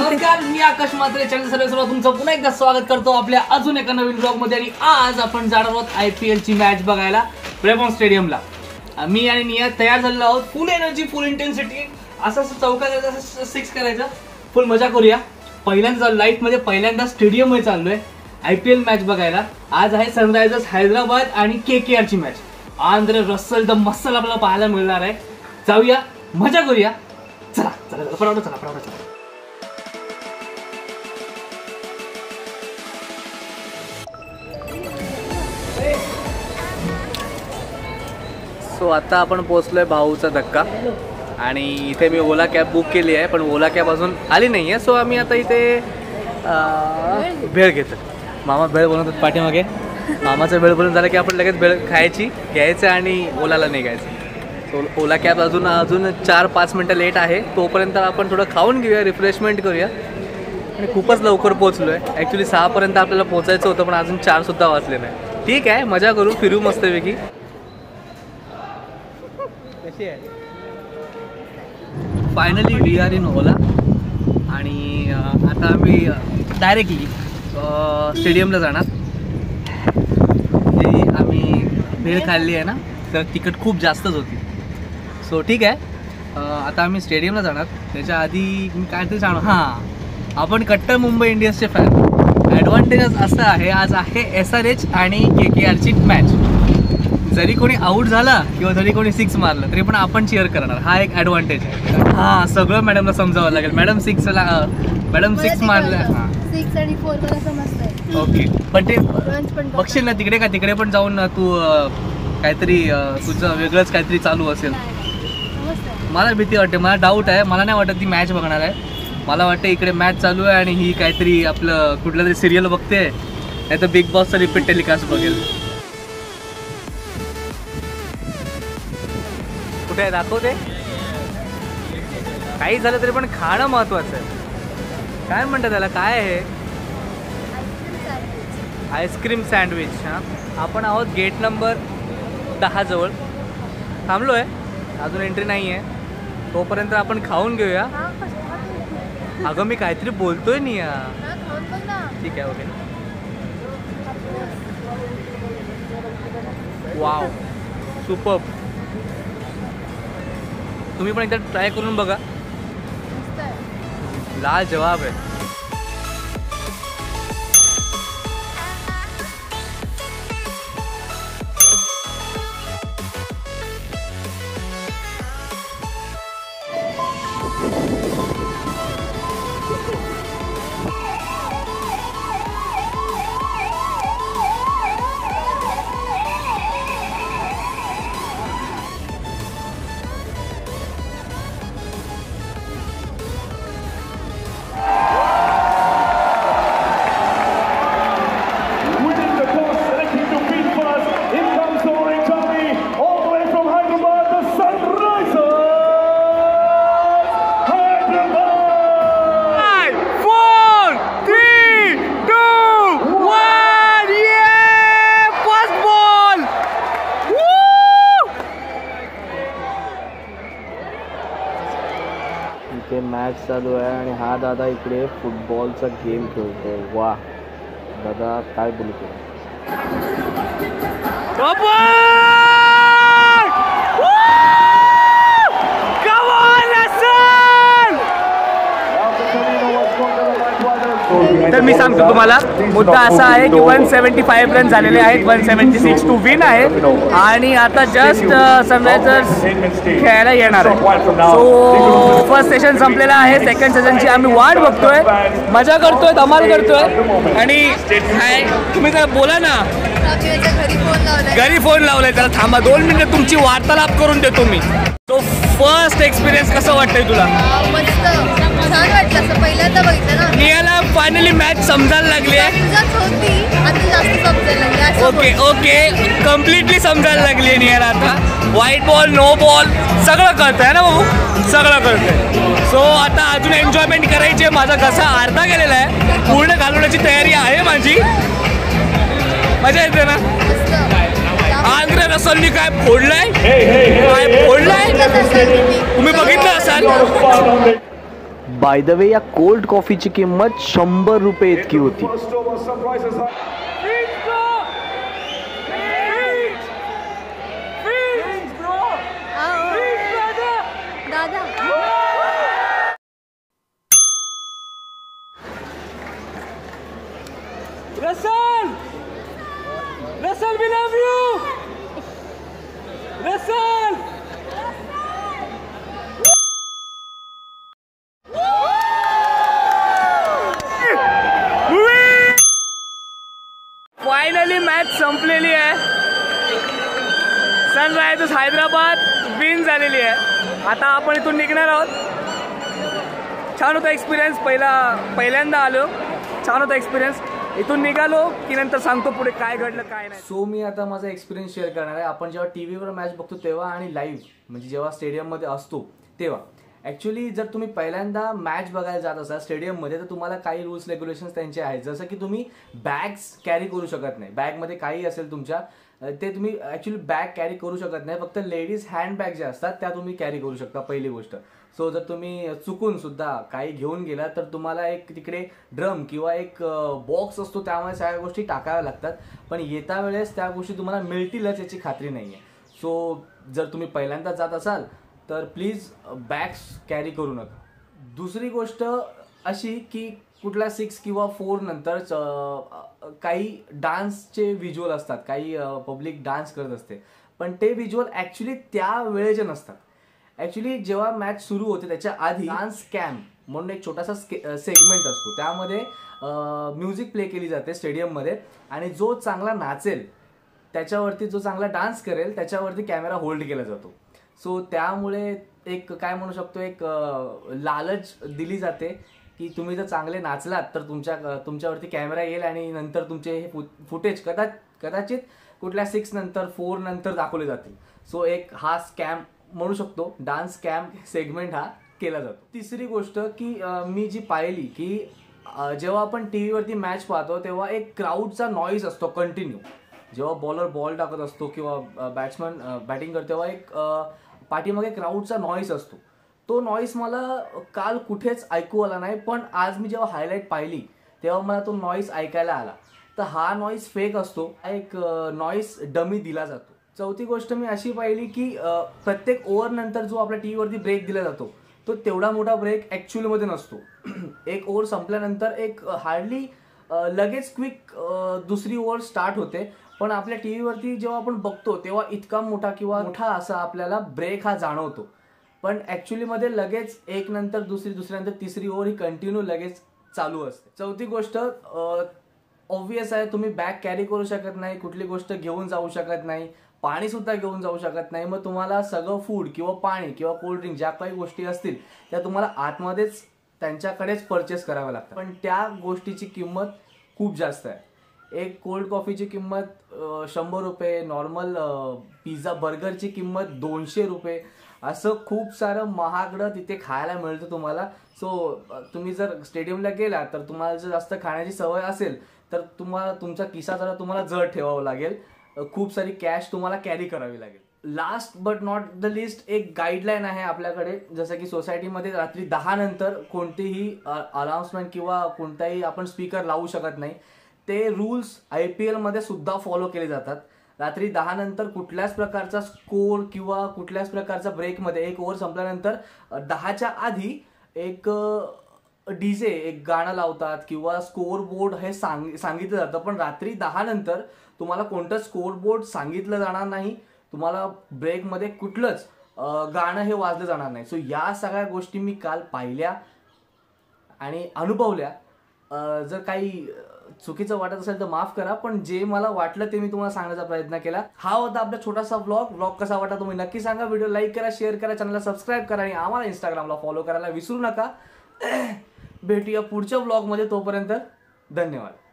नमस्कार, मी आकाश मात्रे. चॅनल सर्वेसर्व तुमचं पुन्हा एकदा स्वागत करतो आपल्या अजून एका नवीन ब्लॉग मध्ये. आणि आज आपण जाणार आहोत IPL ची मॅच बघायला प्रेमॉन स्टेडियमला. मी आणि निया तयार झालेलो आहोत, फुल एनर्जी फुल इंटेन्सिटी. असं चौका जायचं, असं सिक्स करायचं, फुल मजा करूया. पहिल्यांदा लाईफमध्ये पहिल्यांदा स्टेडियममध्ये चाललोय IPL मॅच बघायला. आज आहे सनरायझर्स हैदराबाद आणि KKR ची match. Andre Russell the muscle आपल्याला पाहायला मिळणार आहे. जाऊया, मजा करूया. चला चला चला चला चला चला. सो आता आपण पोहोचलोय भाऊचा धक्का. आणि इथे मी ओला कॅब बुक केली आहे, पण ओला कॅब अजून आली नाही आहे. सो आम्ही आता इथे भेळ घेतो. मामा भेळ बनवतात पाठीमागे. मामाचं भेळ बनवून झालं की आपण लगेच भेळ खायची, घ्यायचं आणि ओलाला निघायचं. सो ओला कॅब अजून 4-5 मिनटं लेट आहे. तोपर्यंत आपण थोडं खाऊन घेऊया, रिफ्रेशमेंट करूया. आणि खूपच लवकर पोहोचलो आहे. ॲक्च्युली 6पर्यंत आपल्याला पोहोचायचं होतं, पण अजून 4 सुद्धा वाजले नाही. ठीक आहे, मजा करू, फिरू मस्तपैकी. Finally we are in Ola. आणि आता आम्ही डायरेक्टली स्टेडियमला जाणार. जी आम्ही भेळ खाल्ली आहे ना, तर तिकीट खूप जास्तच होती. सो ठीक आहे, आता आम्ही स्टेडियमला जाणार. त्याच्या आधी मी काहीतरी सांगणार. हां, आपण कट्टर मुंबई इंडियन्सचे फॅन. ॲडव्हान्टेजच असं आहे, आज आहे SRH आणि KKRची मॅच. जरी कोणी आऊट झाला किंवा जरी कोणी 6 मारलं तरी पण आपण चेअर करणार. हा एक ॲडव्हान्टेज आहे. हां, सगळं मॅडमला समजावं लागेल. मॅडम सिक्स मारलं ओके, पण ते बघशील ना तिकडे, का तिकडे पण जाऊन तू काहीतरी तुझं वेगळंच काहीतरी चालू असेल. मला भीती वाटते, मला डाऊट आहे. मला नाही वाटत ती मॅच बघणार आहे. मला वाटतं इकडे मॅच चालू आहे आणि ही काहीतरी आपलं कुठलं तरी सिरियल बघते, नाही तर बिग बॉसचं रिपीट टेलिकास्ट बघेल. कुठे दाखवते काही झालं तरी पण खाणं महत्वाचं आहे. काय म्हणतात त्याला, काय आहे, आईस्क्रीम सँडविच. हां, आपण आहोत गेट नंबर 10 जवळ थांबलो आहे. अजून एंट्री नाही आहे. तोपर्यंत आपण खाऊन घेऊया. अगं मी काहीतरी बोलतोय नि या. ठीक आहे, ओके. वाव, सुपर. तुम्ही पण एकदा ट्राय करून बघा. लाजवाब आहे. मॅच चालू आहे आणि हा दादा इकडे फुटबॉलचा गेम खेळतोय. वा दादा, काय बोलतो. तर मी सांगतो तुम्हाला, मुद्दा असा आहे की 175 रन झालेले आहेत. 176 टू विन आहे. आणि आता जस्ट सनरायझर्स खेळायला येणार आहे. सो फर्स्ट सेशन संपलेला आहे. सेकंड सेशनची आम्ही वाट बघतोय. मजा करतोय, धमाल करतोय. आणि तुम्ही जरा बोला ना. घरी फोन लावलाय त्याला. थांबा 2 मिनिटं, तुमची वार्तालाप करून देतो मी. तो फर्स्ट एक्सपिरियन्स कसं वाटतंय तुला? छान वाटलं. असं पहिल्यांदा बघितलं ना. नियाला फायनली मॅच समजायला लागली आहे. ओके ओके, कम्प्लिटली समजायला लागली आहे नियाला आता. व्हाईट बॉल, नो बॉल सगळं कळतं आहे ना भाऊ, सगळं कळतंय. सो आता अजून एन्जॉयमेंट करायची आहे. माझा घसा अर्धा गेलेला आहे. पूर्ण घालवण्याची तयारी आहे माझी. मजा येते ना. आंद्रे रसलनी काय फोडलंय, काय फोडलंय तुम्ही बघितलं असाल. बाय द वे या कोल्ड कॉफीची किंमत 100 रुपये इतकी होती. Russell, we love you. Russell. Finally match संपलेली है. सनरायझर्स हैदराबाद विन झालेली आहे. आता आपण इथून निघणार आहोत. छान होता एक्सपीरियंस. पहिल्यांदा आलो. छान होता एक्सपीरियंस. इथून निघालो की नंतर सांगतो पुढे काय घडलं काय नाही. सो मी आता माझा एक्सपिरियन्स शेअर करणार आहे. आपण जेव्हा टी व्हीवर मॅच बघतो तेव्हा आणि लाईव्ह म्हणजे जेव्हा स्टेडियममध्ये असतो तेव्हा ॲक्च्युली जर तुम्ही पहिल्यांदा मॅच बघायला जात असाल स्टेडियममध्ये तर तुम्हाला काही रूल्स रेग्युलेशन्स त्यांचे आहेत. जसं की तुम्ही बॅग्स कॅरी करू शकत नाही. बॅगमध्ये काही असेल तुमच्या ते तुम्ही ॲक्च्युली बॅग कॅरी करू शकत नाही. फक्त लेडीज हँडबॅग ज्या असतात त्या तुम्ही कॅरी करू शकता पहिली गोष्ट. सो जर तुम्ही चुकून सुद्धा काही घेऊन गेला तर तुम्हाला एक तिकडे ड्रम किंवा एक बॉक्स असतो त्यामुळे सगळ्या गोष्टी टाकाव्या लागतात. पण येता वेळेस त्या गोष्टी तुम्हाला मिळतीलच याची खात्री नाही आहे. सो जर तुम्ही पहिल्यांदा जात असाल तर प्लीज बॅग्स कॅरी करू नका. दुसरी गोष्ट अशी की कुठला 6 किंवा 4 नंतर काही डान्सचे व्हिज्युअल असतात. काही पब्लिक डान्स करत असते पण ते व्हिज्युअल ॲक्च्युली त्या वेळेचे नसतात. ॲक्च्युली जेव्हा मॅच सुरू होते त्याच्या आधी डान्स कॅम्प म्हणून एक छोटासा सेगमेंट असतो. त्यामध्ये म्युझिक प्ले केली जाते स्टेडियममध्ये आणि जो चांगला नाचेल त्याच्यावरती जो चांगला डान्स करेल त्याच्यावरती कॅमेरा होल्ड केला जातो. सो त्यामुळे एक काय म्हणू शकतो एक लालच दिली जाते की तुम्ही जर चांगले नाचलात तर तुमच्यावरती कॅमेरा येईल आणि नंतर तुमचे हे फुटेज कदाचित कुठल्या 6 नंतर 4 नंतर दाखवले जातील. सो एक हा स्कॅम म्हणू शकतो. डान्स स्कॅम सेगमेंट हा केला जातो. तिसरी गोष्ट की मी जी पाहिली की जेव्हा आपण टी व्हीवरती मॅच पाहतो तेव्हा एक क्राऊडचा नॉईज असतो कंटिन्यू. जेव्हा बॉलर बॉल टाकत असतो किंवा बॅट्समन बॅटिंग करतो तेव्हा एक पाठीमागे क्राऊडचा नॉईज असतो. तो नॉईस मला काल कुठेच ऐकू आला नाही पण आज मी जेव्हा हायलाईट पाहिली तेव्हा मला तो नॉईस ऐकायला आला. तर हा नॉईस फेक असतो. एक नॉईस डमी दिला जातो. चौथी गोष्ट मी अशी पाहिली की प्रत्येक ओव्हरनंतर जो आपल्या टी व्हीवरती ब्रेक दिला जातो तो तेवढा मोठा ब्रेक ॲक्च्युअलमध्ये नसतो. एक ओव्हर संपल्यानंतर एक हार्डली लगेच क्विक दुसरी ओव्हर स्टार्ट होते. पण आपल्या टी व्हीवरती जेव्हा आपण बघतो तेव्हा इतका मोठा किंवा मोठा असा आपल्याला ब्रेक हा जाणवतो. पण ॲक्च्युलीमध्ये लगेच एक नंतर दुसरी दुसऱ्यानंतर तिसरी ओव्हर ही कंटिन्यू लगेच चालू असते. चौथी गोष्ट ऑब्व्हियस आहे. तुम्ही बॅग कॅरी करू शकत नाही. कुठली गोष्ट घेऊन जाऊ शकत नाही. पाणीसुद्धा घेऊन जाऊ शकत नाही. मग तुम्हाला सगळं फूड किंवा पाणी किंवा कोल्ड्रिंक ज्या काही गोष्टी असतील त्या तुम्हाला आतमध्येच त्यांच्याकडेच परचेस कराव्या लागतात. पण त्या गोष्टीची किंमत खूप जास्त आहे. एक कोल्ड कॉफीची किंमत 100 रुपये. नॉर्मल पिझ्झा बर्गरची किंमत 200 रुपये. असं खूप सारं महागडं तिथे खायला मिळतं तुम्हाला. सो तुम्ही जर स्टेडियमला गेला तर तुम्हाला जर जास्त खाण्याची सवय असेल तर तुम्हाला तुमचा किस्सा जरा तुम्हाला जड ठेवावं लागेल. खूप सारी कॅश तुम्हाला कॅरी करावी लागेल. Last but not the least एक गाईडलाईन आहे आपल्याकडे. जसं की सोसायटीमध्ये रात्री 10 नंतर कोणतेही अनाउन्समेंट किंवा कोणताही आपण स्पीकर लावू शकत नाही. ते रूल्स IPLमध्ये सुद्धा फॉलो केले जातात. रात्री 10 नंतर कुठल्याच प्रकारचा स्कोर किंवा कुठल्याच प्रकारचा ब्रेकमध्ये एक ओव्हर संपल्यानंतर 10च्या आधी एक डीजे एक गाणं लावतात किंवा स्कोअर बोर्ड हे सांगितलं जातं. पण रात्री 10 नंतर तुम्हाला कोणतं स्कोअर बोर्ड सांगितलं जाणार नाही. तुम्हाला ब्रेकमध्ये कुठलंच गाणं हे वाजलं जाणार नाही. सो या सगळ्या गोष्टी मी काल पाहिल्या आणि अनुभवल्या. जर काही चुकीचं वाटत असेल तर माफ करा पण जे मला वाटलं ते मी तुम्हाला सांगण्याचा प्रयत्न केला. हा होता आपला छोटासा व्लॉग. व्लॉग कसा वाटला तुम्ही नक्की सांगा. व्हिडिओ लाईक करा, शेअर करा, चॅनलला सबस्क्राईब करा आणि आम्हाला इंस्टाग्रामला फॉलो करायला विसरू नका. भेटूया पुढच्या व्लॉगमध्ये. तोपर्यंत धन्यवाद.